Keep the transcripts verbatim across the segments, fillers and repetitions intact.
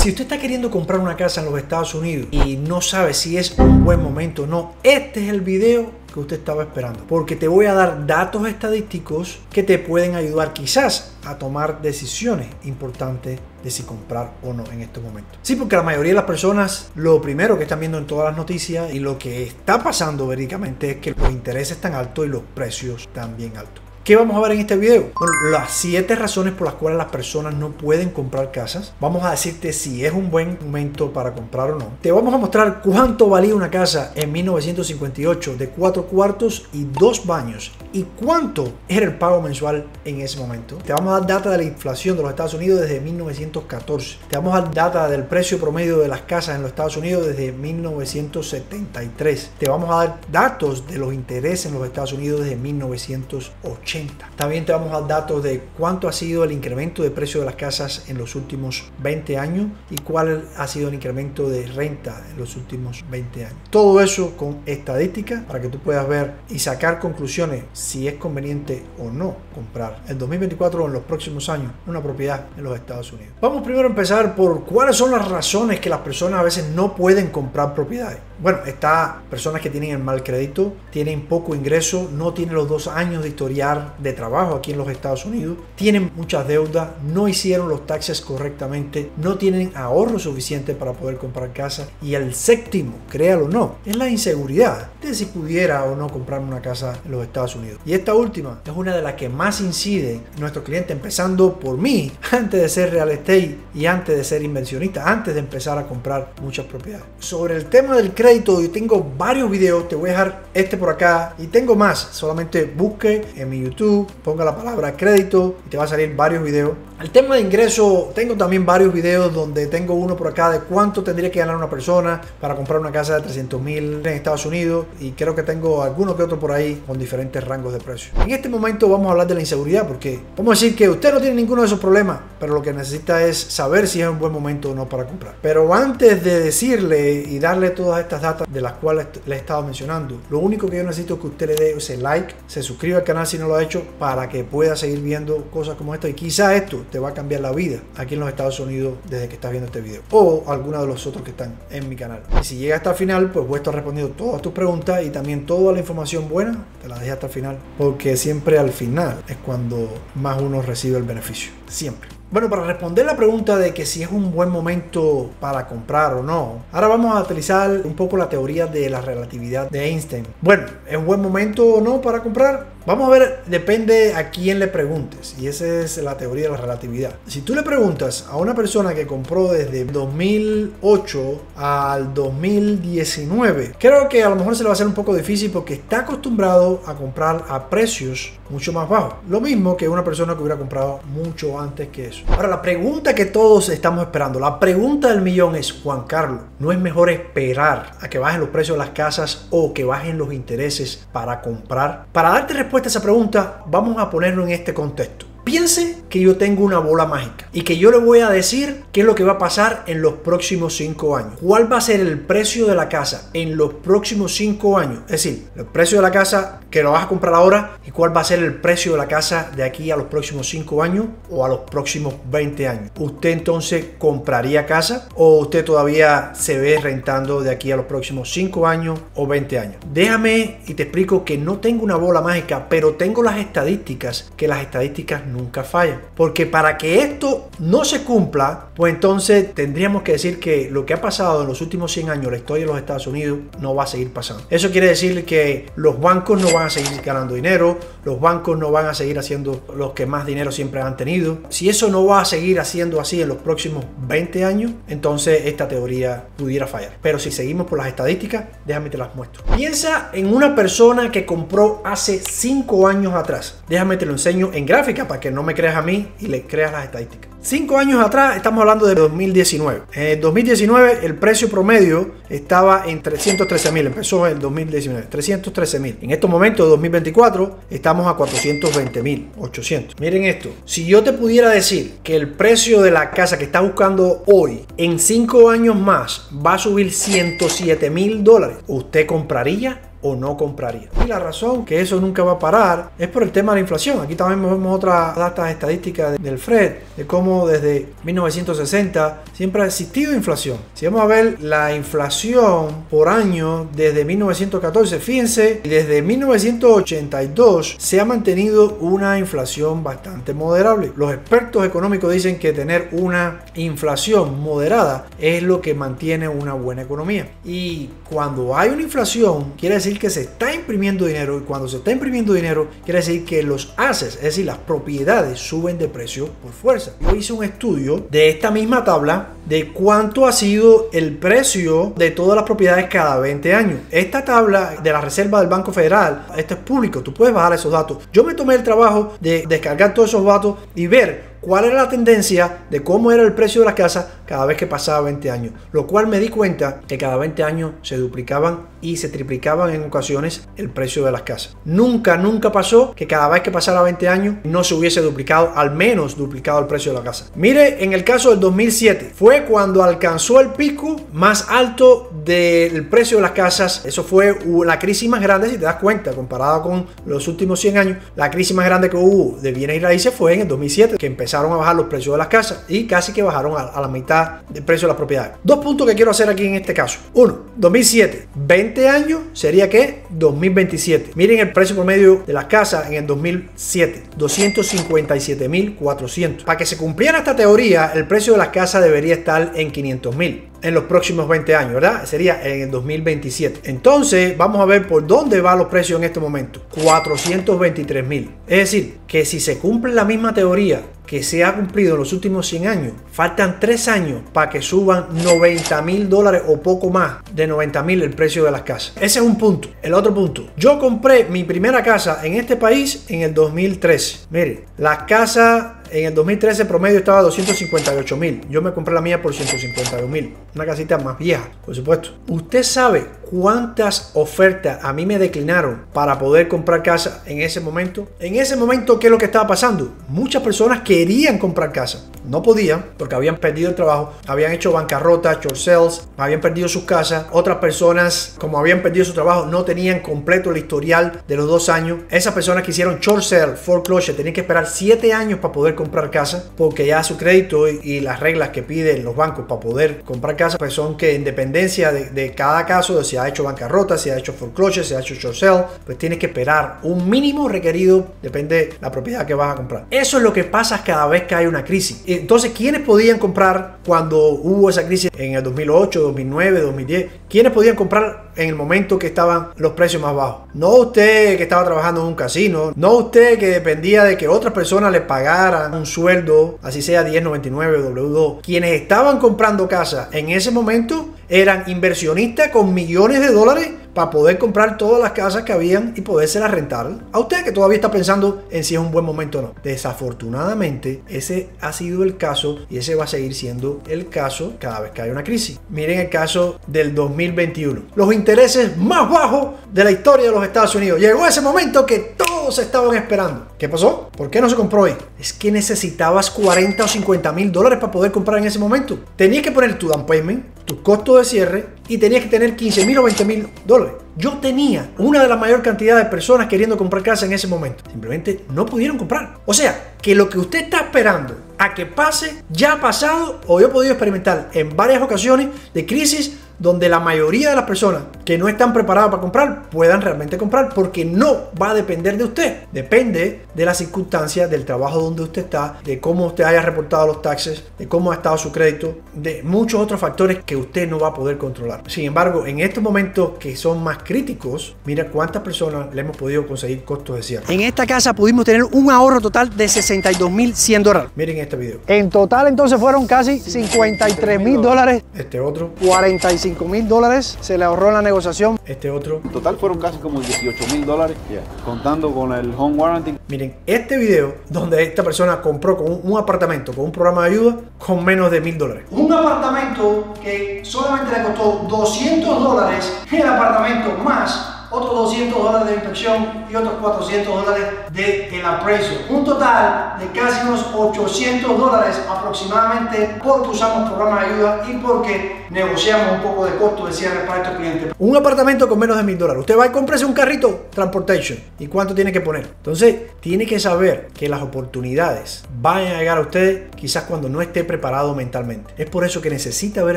Si usted está queriendo comprar una casa en los Estados Unidos y no sabe si es un buen momento o no, este es el video que usted estaba esperando, porque te voy a dar datos estadísticos que te pueden ayudar quizás a tomar decisiones importantes de si comprar o no en este momento. Sí, porque la mayoría de las personas, lo primero que están viendo en todas las noticias y lo que está pasando verídicamente es que los intereses están altos y los precios también altos. ¿Qué vamos a ver en este video? Bueno, las siete razones por las cuales las personas no pueden comprar casas. Vamos a decirte si es un buen momento para comprar o no. Te vamos a mostrar cuánto valía una casa en mil novecientos cincuenta y ocho de cuatro cuartos y dos baños y cuánto era el pago mensual en ese momento. Te vamos a dar data de la inflación de los Estados Unidos desde mil novecientos catorce. Te vamos a dar data del precio promedio de las casas en los Estados Unidos desde mil novecientos setenta y tres. Te vamos a dar datos de los intereses en los Estados Unidos desde mil novecientos ochenta. También te vamos a dar datos de cuánto ha sido el incremento de precio de las casas en los últimos veinte años y cuál ha sido el incremento de renta en los últimos veinte años. Todo eso con estadística para que tú puedas ver y sacar conclusiones si es conveniente o no comprar en dos mil veinticuatro o en los próximos años una propiedad en los Estados Unidos. Vamos primero a empezar por cuáles son las razones que las personas a veces no pueden comprar propiedades. Bueno, está personas que tienen el mal crédito, tienen poco ingreso, no tienen los dos años de historial de trabajo aquí en los Estados Unidos, tienen muchas deudas, no hicieron los taxes correctamente, no tienen ahorro suficiente para poder comprar casa. Y el séptimo, créalo o no, es la inseguridad de si pudiera o no comprar una casa en los Estados Unidos. Y esta última es una de las que más incide en nuestro cliente, empezando por mí, antes de ser real estate y antes de ser inversionista, antes de empezar a comprar muchas propiedades. Sobre el tema del crédito, yo tengo varios videos, te voy a dejar este por acá y tengo más, solamente busque en mi YouTube YouTube, ponga la palabra crédito y te va a salir varios videos. El tema de ingreso, tengo también varios videos donde tengo uno por acá de cuánto tendría que ganar una persona para comprar una casa de trescientos mil en Estados Unidos, y creo que tengo alguno que otro por ahí con diferentes rangos de precios. En este momento vamos a hablar de la inseguridad, porque vamos a decir que usted no tiene ninguno de esos problemas, pero lo que necesita es saber si es un buen momento o no para comprar. Pero antes de decirle y darle todas estas datas de las cuales le he estado mencionando, lo único que yo necesito es que usted le dé ese like, se suscriba al canal si no lo ha hecho, para que pueda seguir viendo cosas como esta, y quizá esto te va a cambiar la vida aquí en los Estados Unidos desde que estás viendo este video, o alguno de los otros que están en mi canal. Y si llega hasta el final, pues voy a estar respondiendo todas tus preguntas, y también toda la información buena te la dejé hasta el final, porque siempre al final es cuando más uno recibe el beneficio, siempre. Bueno, para responder la pregunta de que si es un buen momento para comprar o no, ahora vamos a utilizar un poco la teoría de la relatividad de Einstein. Bueno, ¿es un buen momento o no para comprar? Vamos a ver, depende a quién le preguntes, y esa es la teoría de la relatividad. Si tú le preguntas a una persona que compró desde dos mil ocho al dos mil diecinueve, creo que a lo mejor se le va a hacer un poco difícil porque está acostumbrado a comprar a precios mucho más bajos. Lo mismo que una persona que hubiera comprado mucho antes que eso. Ahora, la pregunta que todos estamos esperando, la pregunta del millón es: Juan Carlos, ¿no es mejor esperar a que bajen los precios de las casas o que bajen los intereses para comprar? Para darte respuesta a esa pregunta, vamos a ponerlo en este contexto. Piense que yo tengo una bola mágica y que yo le voy a decir qué es lo que va a pasar en los próximos cinco años. ¿Cuál va a ser el precio de la casa en los próximos cinco años? Es decir, el precio de la casa que lo vas a comprar ahora, y cuál va a ser el precio de la casa de aquí a los próximos cinco años o a los próximos veinte años. ¿Usted entonces compraría casa o usted todavía se ve rentando de aquí a los próximos cinco años o veinte años? Déjame y te explico que no tengo una bola mágica, pero tengo las estadísticas, que las estadísticas nunca falla, porque para que esto no se cumpla, pues entonces tendríamos que decir que lo que ha pasado en los últimos cien años, la historia de los Estados Unidos, no va a seguir pasando. Eso quiere decir que los bancos no van a seguir ganando dinero, los bancos no van a seguir haciendo los que más dinero siempre han tenido. Si eso no va a seguir haciendo así en los próximos veinte años, entonces esta teoría pudiera fallar. Pero si seguimos por las estadísticas, déjame te las muestro. Piensa en una persona que compró hace cinco años atrás. Déjame te lo enseño en gráfica para que no me creas a mí y le creas las estadísticas. Cinco años atrás, estamos hablando de dos mil diecinueve. En dos mil diecinueve el precio promedio estaba en trescientos trece mil, empezó en dos mil diecinueve, trescientos trece mil. En estos momentos, dos mil veinticuatro, estamos a cuatrocientos veinte mil ochocientos. Miren esto, si yo te pudiera decir que el precio de la casa que estás buscando hoy, en cinco años más, va a subir ciento siete mil dólares, ¿usted compraría? o no compraría. Y la razón que eso nunca va a parar es por el tema de la inflación. Aquí también vemos otras datas estadísticas del FRED, de cómo desde mil novecientos sesenta siempre ha existido inflación. Si vamos a ver la inflación por año desde mil novecientos catorce, fíjense, desde mil novecientos ochenta y dos se ha mantenido una inflación bastante moderable. Los expertos económicos dicen que tener una inflación moderada es lo que mantiene una buena economía. Y cuando hay una inflación, quiere decir que se está imprimiendo dinero, y cuando se está imprimiendo dinero quiere decir que los assets, es decir, las propiedades, suben de precio por fuerza. Yo hice un estudio de esta misma tabla de cuánto ha sido el precio de todas las propiedades cada veinte años. Esta tabla de la Reserva del Banco Federal, esto es público, tú puedes bajar esos datos. Yo me tomé el trabajo de descargar todos esos datos y ver cuál era la tendencia de cómo era el precio de las casas cada vez que pasaba veinte años, lo cual me di cuenta que cada veinte años se duplicaban y se triplicaban en ocasiones el precio de las casas. Nunca, nunca pasó que cada vez que pasara veinte años no se hubiese duplicado, al menos duplicado el precio de la casa. Mire, en el caso del dos mil siete, fue cuando alcanzó el pico más alto del precio de las casas. Eso fue la crisis más grande, si te das cuenta, comparada con los últimos cien años. La crisis más grande que hubo de bienes y raíces fue en el dos mil siete, que empezó Empezaron a bajar los precios de las casas y casi que bajaron a, a la mitad del precio de las propiedades. Dos puntos que quiero hacer aquí en este caso. Uno, dos mil siete, veinte años sería que dos mil veintisiete. Miren el precio promedio de las casas en el dos mil siete, doscientos cincuenta y siete mil cuatrocientos. Para que se cumpliera esta teoría, el precio de las casas debería estar en quinientos mil en los próximos veinte años, ¿verdad? Sería en el dos mil veintisiete. Entonces, vamos a ver por dónde van los precios en este momento. cuatrocientos veintitrés mil. Es decir, que si se cumple la misma teoría que se ha cumplido en los últimos cien años, faltan tres años para que suban noventa mil dólares o poco más de noventa mil el precio de las casas. Ese es un punto. El otro punto. Yo compré mi primera casa en este país en el dos mil trece. Miren, las casas en el dos mil trece el promedio estaba doscientos cincuenta y ocho mil. Yo me compré la mía por ciento cincuenta y dos mil. Una casita más vieja, por supuesto. ¿Usted sabe cuántas ofertas a mí me declinaron para poder comprar casa en ese momento? En ese momento, ¿qué es lo que estaba pasando? Muchas personas querían comprar casa. No podían porque habían perdido el trabajo, habían hecho bancarrota, short sales, habían perdido sus casas. Otras personas, como habían perdido su trabajo, no tenían completo el historial de los dos años. Esas personas que hicieron short sale, foreclosure, tenían que esperar siete años para poder comprar casa, porque ya su crédito y, y las reglas que piden los bancos para poder comprar casa pues son que en dependencia de, de cada caso, de si ha hecho bancarrota, si ha hecho foreclosure, si ha hecho short sale, pues tienes que esperar un mínimo requerido, depende de la propiedad que vas a comprar. Eso es lo que pasa cada vez que hay una crisis. Entonces, ¿quiénes podían comprar cuando hubo esa crisis en el dos mil ocho, dos mil nueve, dos mil diez? ¿Quiénes podían comprar en el momento que estaban los precios más bajos? No usted que estaba trabajando en un casino, no usted que dependía de que otras personas le pagaran un sueldo, así sea diez noventa y nueve, doble u dos. Quienes estaban comprando casa en ese momento eran inversionistas con millones de dólares para poder comprar todas las casas que habían y podérselas rentar a usted que todavía está pensando en si es un buen momento o no. Desafortunadamente, ese ha sido el caso y ese va a seguir siendo el caso cada vez que hay una crisis. Miren el caso del dos mil veintiuno. Los intereses más bajos de la historia de los Estados Unidos. Llegó ese momento que todos estaban esperando. ¿Qué pasó? ¿Por qué no se compró hoy? Es que necesitabas cuarenta o cincuenta mil dólares para poder comprar en ese momento. Tenías que poner tu down payment, tu costo de cierre, y tenías que tener quince mil o veinte mil dólares. Yo tenía una de las mayor cantidad de personas queriendo comprar casa en ese momento. Simplemente no pudieron comprar. O sea, que lo que usted está esperando a que pase, ya ha pasado, o yo he podido experimentar en varias ocasiones de crisis donde la mayoría de las personas que no están preparadas para comprar puedan realmente comprar, porque no va a depender de usted. Depende de las circunstancias, del trabajo donde usted está, de cómo usted haya reportado los taxes, de cómo ha estado su crédito, de muchos otros factores que usted no va a poder controlar. Sin embargo, en estos momentos que son más críticos, mira cuántas personas le hemos podido conseguir costos de cierre. En esta casa pudimos tener un ahorro total de sesenta y dos mil cien dólares. Miren este video. En total entonces fueron casi cincuenta y tres mil dólares. Este otro. cuarenta y cinco mil dólares se le ahorró en la negociación. Este otro. En total fueron casi como dieciocho mil dólares, yeah, contando con el home warranty. Miren este video donde esta persona compró con un, un apartamento con un programa de ayuda con menos de mil dólares. Un apartamento que solamente le costó doscientos dólares el apartamento, más otros doscientos dólares de inspección, y otros cuatrocientos dólares del appraisal. Un total de casi unos ochocientos dólares aproximadamente, porque usamos programas de ayuda y porque negociamos un poco de costo de cierre para estos clientes. Un apartamento con menos de mil dólares. Usted va y cómprese un carrito, transportation. ¿Y cuánto tiene que poner? Entonces, tiene que saber que las oportunidades van a llegar a usted quizás cuando no esté preparado mentalmente. Es por eso que necesita ver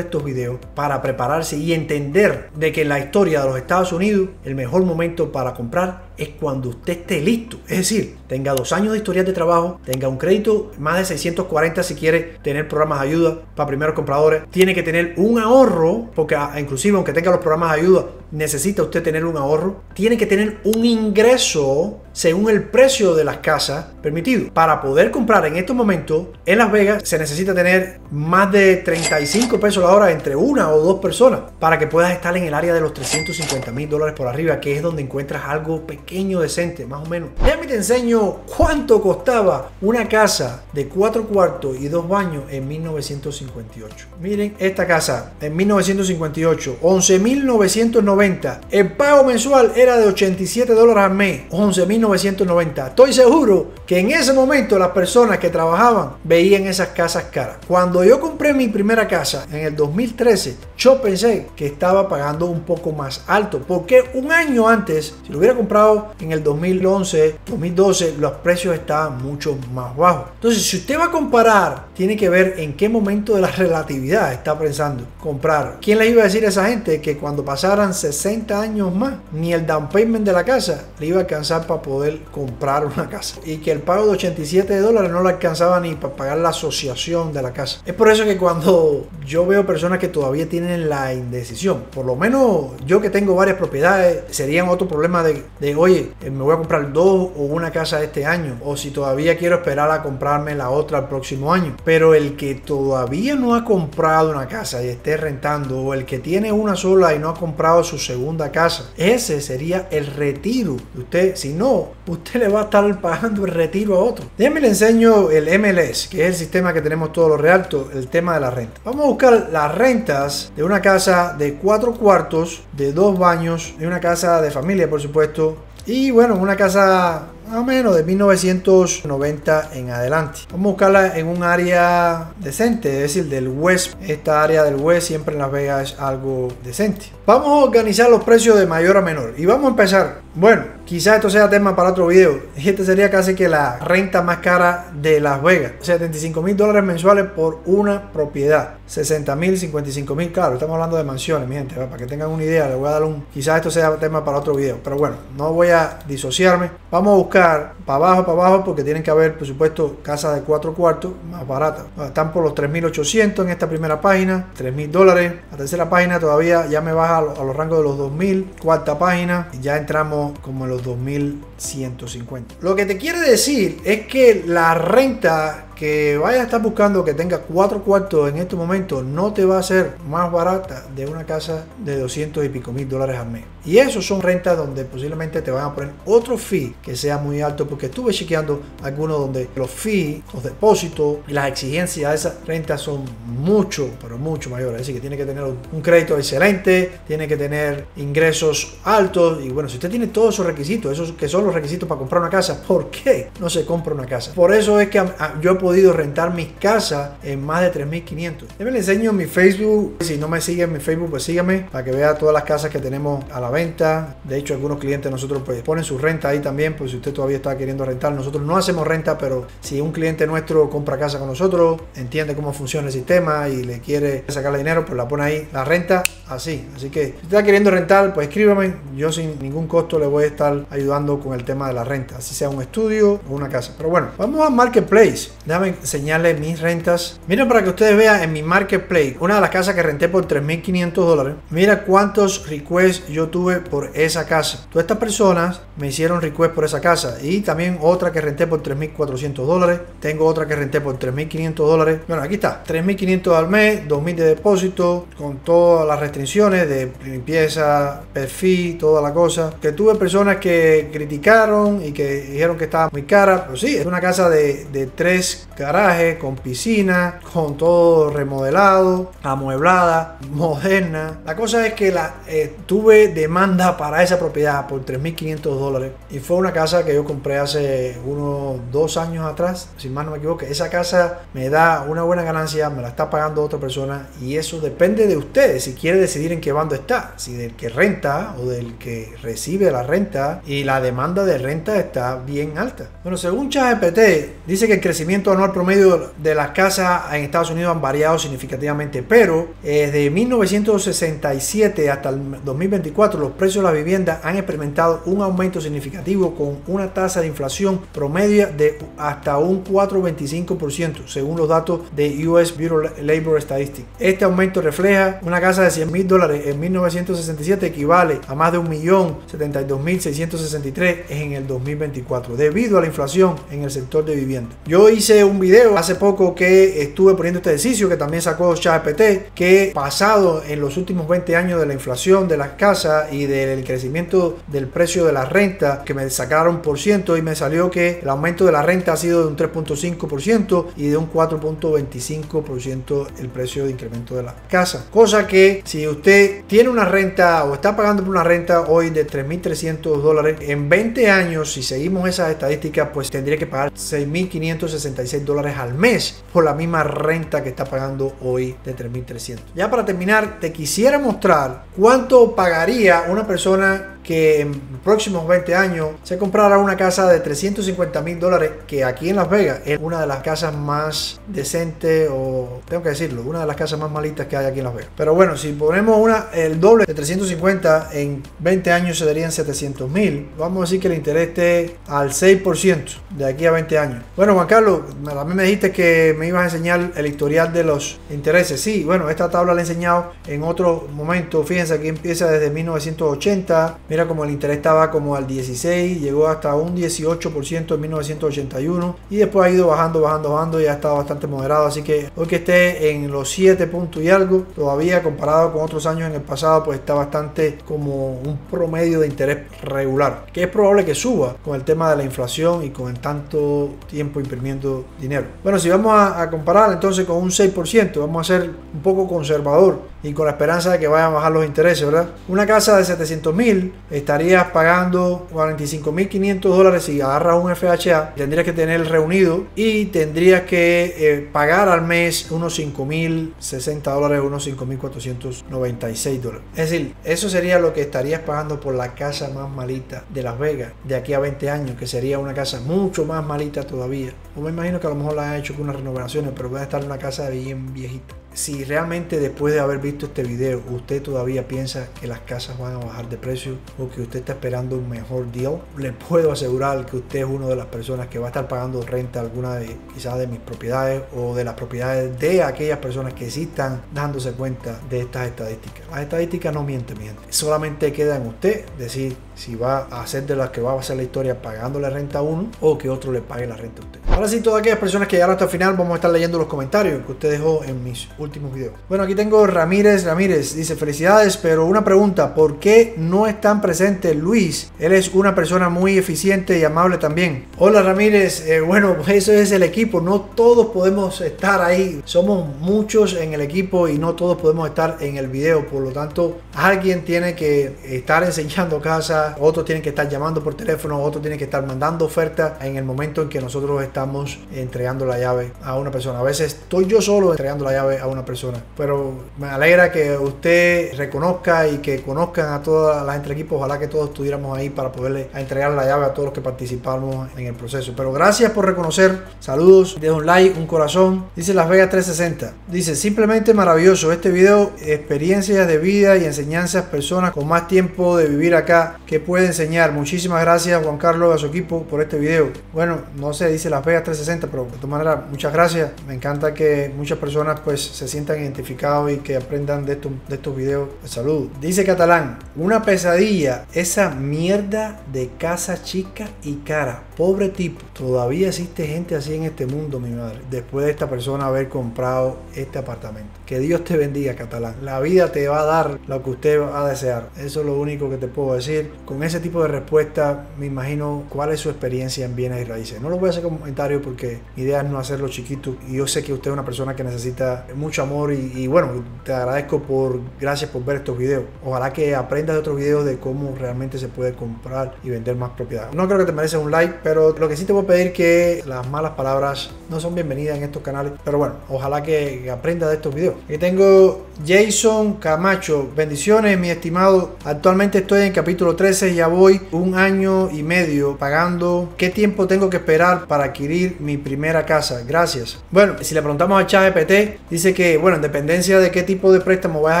estos videos para prepararse y entender de que en la historia de los Estados Unidos el mejor momento para comprar es cuando usted esté listo. Es decir, tenga dos años de historial de trabajo, tenga un crédito más de seiscientos cuarenta si quiere tener programas de ayuda para primeros compradores. Tiene que tener un ahorro, porque inclusive aunque tenga los programas de ayuda, necesita usted tener un ahorro. Tiene que tener un ingreso según el precio de las casas permitido. Para poder comprar en estos momentos en Las Vegas se necesita tener más de treinta y cinco pesos la hora entre una o dos personas para que puedas estar en el área de los trescientos cincuenta mil dólares por arriba, que es donde encuentras algo pequeño, decente, más o menos. Déjame te enseño cuánto costaba una casa de cuatro cuartos y dos baños en mil novecientos cincuenta y ocho. Miren esta casa en mil novecientos cincuenta y ocho, once mil novecientos noventa. El pago mensual era de ochenta y siete dólares al mes, once mil novecientos noventa. Estoy seguro que en ese momento las personas que trabajaban veían esas casas caras. Cuando yo compré mi primera casa en el dos mil trece, yo pensé que estaba pagando un poco más alto, porque un año antes, si lo hubiera comprado en el dos mil once, dos mil doce, los precios estaban mucho más bajos. Entonces, si usted va a comparar, tiene que ver en qué momento de la relatividad está pensando comprar. ¿Quién le iba a decir a esa gente que cuando pasaran sesenta años más, ni el down payment de la casa le iba a alcanzar para poder comprar una casa, y que el pago de ochenta y siete dólares no le alcanzaba ni para pagar la asociación de la casa? Es por eso que cuando yo veo personas que todavía tienen la indecisión, por lo menos yo que tengo varias propiedades, serían otro problema de, de oye, me voy a comprar dos o una casa este año, o si todavía quiero esperar a comprarme la otra el próximo año. Pero el que todavía no ha comprado una casa y esté rentando, o el que tiene una sola y no ha comprado su segunda casa, ese sería el retiro de usted. Si no, usted le va a estar pagando el retiro a otro. Déjenme le enseño el M L S, que es el sistema que tenemos todos los realtors, el tema de la renta. Vamos a buscar las rentas de una casa de cuatro cuartos, de dos baños, de una casa de familia, por supuesto, y bueno, una casa más o menos de mil novecientos noventa en adelante. Vamos a buscarla en un área decente, es decir, del West. Esta área del West siempre en Las Vegas es algo decente. Vamos a organizar los precios de mayor a menor y vamos a empezar. Bueno, quizás esto sea tema para otro video. Y esta sería casi que la renta más cara de Las Vegas. setenta y cinco mil dólares mensuales por una propiedad. sesenta mil, cincuenta y cinco mil, claro, estamos hablando de mansiones, mi gente. Para que tengan una idea, les voy a dar un... Quizás esto sea tema para otro video, pero bueno, no voy a disociarme. Vamos a buscar para abajo, para abajo, porque tienen que haber, por supuesto, casas de cuatro cuartos más baratas. Están por los tres mil ochocientos en esta primera página, tres mil dólares. La tercera página todavía ya me baja a los rangos de los dos mil. Cuarta página, ya entramos como en los dos mil ciento cincuenta. Lo que te quiere decir es que la renta que vaya a estar buscando, que tenga cuatro cuartos en este momento, no te va a ser más barata de una casa de doscientos y pico mil dólares al mes. Y esos son rentas donde posiblemente te van a poner otro fee que sea muy alto, porque estuve chequeando algunos donde los fees, los depósitos y las exigencias de esas rentas son mucho, pero mucho mayores. Así que tiene que tener un crédito excelente, tiene que tener ingresos altos. Y bueno, si usted tiene todos esos requisitos, esos que son los requisitos para comprar una casa, ¿por qué no se compra una casa? Por eso es que a, a, yo he podido rentar mis casas en más de tres mil quinientos. Yo les enseño mi Facebook. Si no me siguen en mi Facebook, pues síganme para que vea todas las casas que tenemos a la venta. De hecho, algunos clientes nosotros pues ponen su renta ahí también, pues si usted todavía está queriendo rentar. Nosotros no hacemos renta, pero si un cliente nuestro compra casa con nosotros, entiende cómo funciona el sistema y le quiere sacarle dinero, pues la pone ahí, la renta, así. Así que si usted está queriendo rentar, pues escríbame. Yo sin ningún costo le voy a estar ayudando con el tema de la renta, así sea un estudio o una casa. Pero bueno, vamos a Marketplace. Déjame enseñarles mis rentas. Miren, para que ustedes vean, en mi Marketplace, una de las casas que renté por tres mil quinientos dólares, mira cuántos requests yo tuve por esa casa. Todas estas personas me hicieron requests por esa casa. Y también otra que renté por tres mil cuatrocientos dólares. Tengo otra que renté por tres mil quinientos dólares. Bueno, aquí está, tres mil quinientos al mes, dos mil de depósito, con todas las restricciones de limpieza, perfil, toda la cosa. Que tuve personas que criticaron y que dijeron que estaba muy cara. Pero sí, es una casa de, de tres garaje, con piscina, con todo remodelado, amueblada, moderna. La cosa es que la, eh, tuve demanda para esa propiedad por tres mil quinientos dólares y fue una casa que yo compré hace unos dos años atrás, si más no me equivoco. Esa casa me da una buena ganancia, me la está pagando otra persona y eso depende de ustedes si quiere decidir en qué bando está, si del que renta o del que recibe la renta, y la demanda de renta está bien alta. Bueno, según ChatGPT, dice que el crecimiento anual promedio de las casas en Estados Unidos han variado significativamente, pero eh, desde mil novecientos sesenta y siete hasta el dos mil veinticuatro los precios de las viviendas han experimentado un aumento significativo con una tasa de inflación promedio de hasta un cuatro coma veinticinco por ciento según los datos de U S Bureau of Labor Statistics. Este aumento refleja una casa de cien mil dólares en mil novecientos sesenta y siete equivale a más de un millón setenta y dos mil seiscientos sesenta y tres en el dos mil veinticuatro debido a la inflación en el sector de vivienda. Yo hice un video hace poco que estuve poniendo este ejercicio que también sacó ChatGPT, que pasado en los últimos veinte años de la inflación de las casas y del crecimiento del precio de la renta, que me sacaron por ciento y me salió que el aumento de la renta ha sido de un tres coma cinco por ciento y de un cuatro coma veinticinco por ciento el precio de incremento de la casa. Cosa que si usted tiene una renta o está pagando por una renta hoy de tres mil trescientos dólares, en veinte años, si seguimos esas estadísticas, pues tendría que pagar seis mil quinientos sesenta y seis dólares al mes por la misma renta que está pagando hoy de tres mil trescientos. Ya para terminar, te quisiera mostrar cuánto pagaría una persona que en próximos veinte años se comprará una casa de trescientos cincuenta mil dólares, que aquí en Las Vegas es una de las casas más decentes, o tengo que decirlo, una de las casas más malitas que hay aquí en Las Vegas. Pero bueno, si ponemos una, el doble de trescientos cincuenta en veinte años serían setecientos mil. Vamos a decir que el interés esté al seis por ciento de aquí a veinte años. Bueno, Juan Carlos, a mí me dijiste que me ibas a enseñar el historial de los intereses. Sí, bueno, esta tabla la he enseñado en otro momento. Fíjense, aquí empieza desde mil novecientos ochenta. Mira como el interés estaba como al dieciséis, llegó hasta un dieciocho por ciento en mil novecientos ochenta y uno y después ha ido bajando, bajando, bajando y ha estado bastante moderado. Así que hoy que esté en los siete puntos y algo, todavía comparado con otros años en el pasado, pues está bastante como un promedio de interés regular, que es probable que suba con el tema de la inflación y con el tanto tiempo imprimiendo dinero. Bueno, si vamos a, a comparar entonces con un seis por ciento, vamos a ser un poco conservador y con la esperanza de que vayan a bajar los intereses, ¿verdad? Una casa de setecientos mil estarías pagando cuarenta y cinco mil quinientos dólares si agarras un F H A. Tendrías que tener reunido y tendrías que eh, pagar al mes unos cinco mil sesenta dólares, unos cinco mil cuatrocientos noventa y seis dólares. Es decir, eso sería lo que estarías pagando por la casa más malita de Las Vegas de aquí a veinte años, que sería una casa mucho más malita todavía. O me imagino que a lo mejor la han hecho con unas renovaciones, pero puede estar en una casa bien viejita. Si realmente después de haber visto este video usted todavía piensa que las casas van a bajar de precio o que usted está esperando un mejor deal, le puedo asegurar que usted es una de las personas que va a estar pagando renta alguna de quizás de mis propiedades o de las propiedades de aquellas personas que sí están dándose cuenta de estas estadísticas. Las estadísticas no mienten, mienten. Solamente queda en usted decir si va a ser de las que va a hacer la historia pagando la renta a uno o que otro le pague la renta a usted. Ahora sí, todas aquellas personas que llegaron hasta el final, vamos a estar leyendo los comentarios que usted dejó en mis últimos videos. Bueno, aquí tengo Ramírez Ramírez, dice felicidades, pero una pregunta, ¿por qué no están presentes Luis? Él es una persona muy eficiente y amable también. Hola Ramírez, eh, bueno, eso es el equipo, no todos podemos estar ahí, somos muchos en el equipo y no todos podemos estar en el video, por lo tanto alguien tiene que estar enseñando casa, otros tienen que estar llamando por teléfono, otros tienen que estar mandando ofertas en el momento en que nosotros estamos entregando la llave a una persona. A veces estoy yo solo entregando la llave a una una persona, pero me alegra que usted reconozca y que conozcan a todas las entre equipos. Ojalá que todos estuviéramos ahí para poderle entregar la llave a todos los que participamos en el proceso. Pero gracias por reconocer, saludos, deja un like, un corazón. Dice Las Vegas tres sesenta, dice simplemente maravilloso este video, experiencias de vida y enseñanzas, personas con más tiempo de vivir acá que puede enseñar. Muchísimas gracias Juan Carlos y a su equipo por este video. Bueno, no sé, dice Las Vegas tres sesenta, pero de todas maneras muchas gracias, me encanta que muchas personas pues se se sientan identificados y que aprendan de estos, de estos videos. Saludos. Dice Catalán, una pesadilla, esa mierda de casa chica y cara, pobre tipo, todavía existe gente así en este mundo, mi madre, después de esta persona haber comprado este apartamento. Que Dios te bendiga, Catalán, la vida te va a dar lo que usted va a desear, eso es lo único que te puedo decir. Con ese tipo de respuesta me imagino cuál es su experiencia en bienes y raíces. No lo voy a hacer comentar comentario porque mi idea es no hacerlo chiquito y yo sé que usted es una persona que necesita mucho amor y, y bueno, te agradezco por, gracias por ver estos videos. Ojalá que aprendas de otros videos de cómo realmente se puede comprar y vender más propiedad. No creo que te mereces un like, pero lo que sí te voy a pedir que las malas palabras no son bienvenidas en estos canales, pero bueno, ojalá que aprendas de estos videos. Aquí tengo Jason Camacho, bendiciones mi estimado, actualmente estoy en capítulo trece, ya voy un año y medio pagando. ¿Qué tiempo tengo que esperar para adquirir mi primera casa? Gracias. Bueno, si le preguntamos a ChatGPT, dice que bueno, en dependencia de qué tipo de préstamo vas a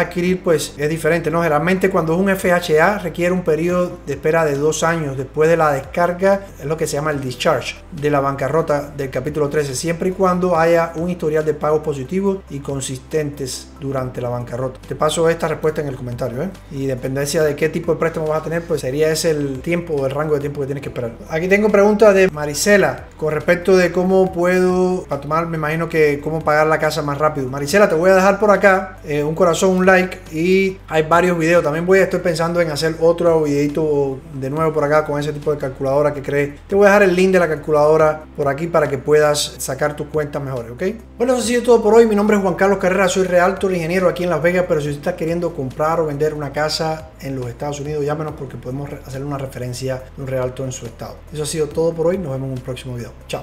adquirir, pues es diferente, ¿no? Generalmente cuando es un F H A requiere un periodo de espera de dos años después de la descarga, es lo que se llama el discharge de la bancarrota del capítulo trece, siempre y cuando haya un historial de pagos positivos y consistentes durante la bancarrota. Te paso esta respuesta en el comentario, ¿eh? Y dependencia de qué tipo de préstamo vas a tener, pues sería ese el tiempo o el rango de tiempo que tienes que esperar. Aquí tengo preguntas de Marisela con respecto de cómo puedo, para tomar, me imagino que cómo pagar la casa más rápido. Marisela, te voy a dejar por acá eh, un corazón, un like, y hay varios videos. También voy, estoy pensando en hacer otro videito de nuevo por acá con ese tipo de calculadora que crees. Te voy a dejar el link de la calculadora por aquí para que puedas sacar tus cuentas mejores, ¿ok? Bueno, eso ha sido todo por hoy. Mi nombre es Juan Carlos Carrera, soy realtor, ingeniero aquí en Las Vegas, pero si usted está queriendo comprar o vender una casa en los Estados Unidos, llámenos porque podemos hacer una referencia de un realtor en su estado. Eso ha sido todo por hoy. Nos vemos en un próximo video. Chao.